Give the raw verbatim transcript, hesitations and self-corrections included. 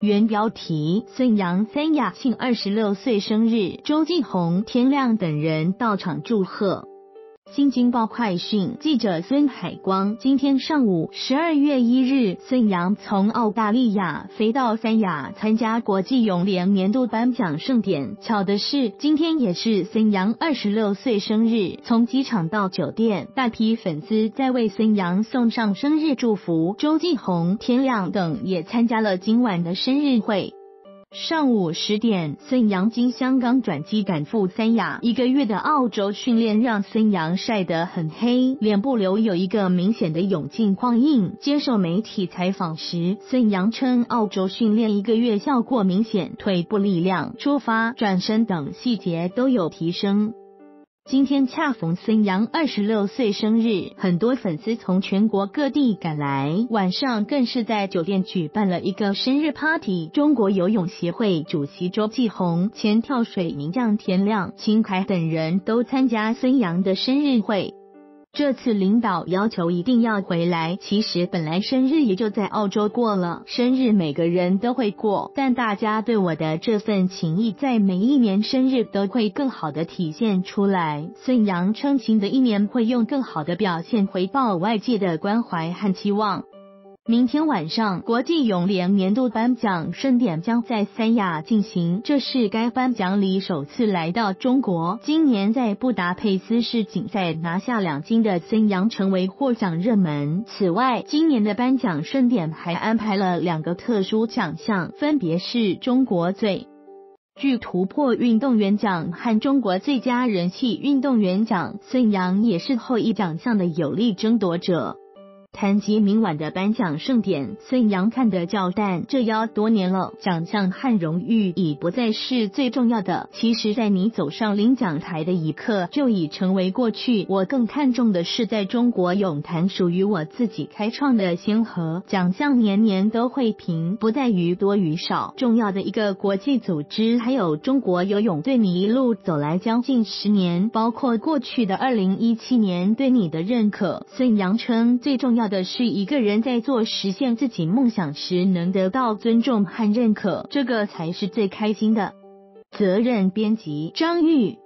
原标题：孙杨三亚庆二十六岁生日，周继红、田亮等人到场祝贺。新京报快讯，记者孙海光今天上午十二月一日，孙杨从澳大利亚飞到三亚参加国际泳联年度颁奖盛典。巧的是，今天也是孙杨二十六岁生日。从机场到酒店，大批粉丝在为孙杨送上生日祝福。周继红、田亮等也参加了今晚的生日会。上午十点，孙杨经香港转机赶赴三亚。一个月的澳洲训练让孙杨晒得很黑，脸部留有一个明显的泳镜框印。接受媒体采访时，孙杨称澳洲训练一个月效果明显，腿部力量、出发、转身等细节都有提升。今天恰逢孙杨二十六岁生日，很多粉丝从全国各地赶来，晚上更是在酒店举办了一个生日 party。 中国游泳协会主席周继红、前跳水名将田亮、秦凯等人都参加孙杨的生日会。这次领导要求一定要回来，其实本来生日也就在澳洲过了，生日每个人都会过，但大家对我的这份情谊在每一年生日都会更好的体现出来。孙杨称新的一年会用更好的表现回报外界的关怀和期望。明天晚上，国际泳联年度颁奖盛典将在三亚进行，这是该颁奖礼首次来到中国。今年在布达佩斯世锦赛拿下两金的孙杨成为获奖热门。此外，今年的颁奖盛典还安排了两个特殊奖项，分别是中国最具突破运动员奖和中国最佳人气运动员奖。孙杨也是后一奖项的有力争夺者。谈及明晚的颁奖盛典，孙杨看得较淡，这要多年了，奖项和荣誉已不再是最重要的。其实在你走上领奖台的一刻就已成为过去，我更看重的是在中国泳坛属于我自己开创的先河。奖项年年都会评，不在于多与少，重要的一个国际组织还有中国游泳对你一路走来将近十年，包括过去的二零一七年对你的认可。孙杨称最重要要的是一个人在做实现自己梦想时能得到尊重和认可，这个才是最开心的。责任编辑张玉。